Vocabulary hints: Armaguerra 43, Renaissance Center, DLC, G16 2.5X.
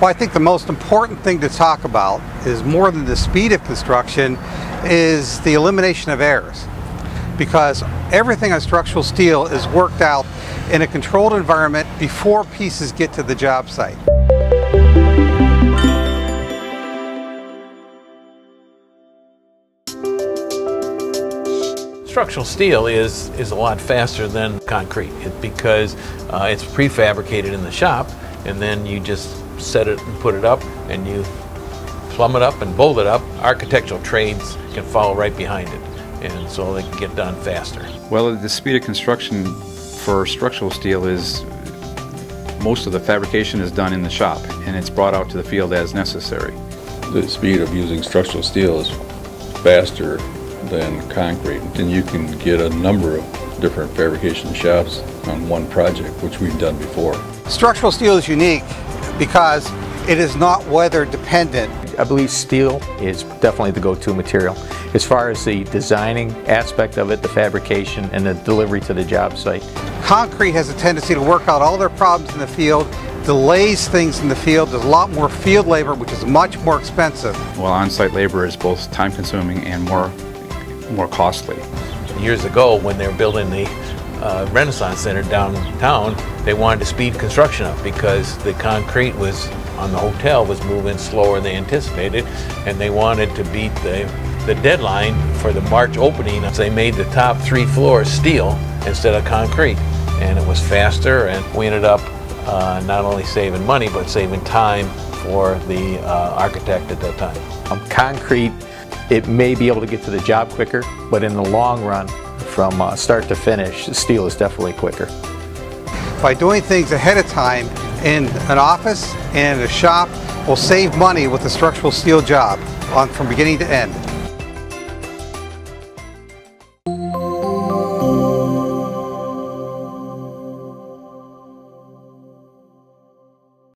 Well, I think the most important thing to talk about is more than the speed of construction is the elimination of errors, because everything on structural steel is worked out in a controlled environment before pieces get to the job site. Structural steel is a lot faster than concrete because it's prefabricated in the shop, and then you just set it and put it up, and you plumb it up and bolt it up. Architectural trades can follow right behind it, and so they can get done faster. Well, the speed of construction for structural steel is most of the fabrication is done in the shop, and it's brought out to the field as necessary. The speed of using structural steel is faster than concrete, and you can get a number of different fabrication shops on one project, which we've done before. Structural steel is unique because it is not weather dependent. I believe steel is definitely the go-to material. As far as the designing aspect of it, the fabrication, and the delivery to the job site. Concrete has a tendency to work out all their problems in the field, delays things in the field. There's a lot more field labor, which is much more expensive. Well, on-site labor is both time-consuming and more costly. Years ago, when they were building the Renaissance Center downtown, they wanted to speed construction up because the concrete was on the hotel was moving slower than they anticipated, and they wanted to beat the deadline for the March opening. So they made the top 3 floors steel instead of concrete, and it was faster, and we ended up not only saving money but saving time for the architect at that time. Concrete, it may be able to get to the job quicker, but in the long run, from start to finish, steel is definitely quicker. By doing things ahead of time in an office and a shop, we'll save money with a structural steel job from beginning to end.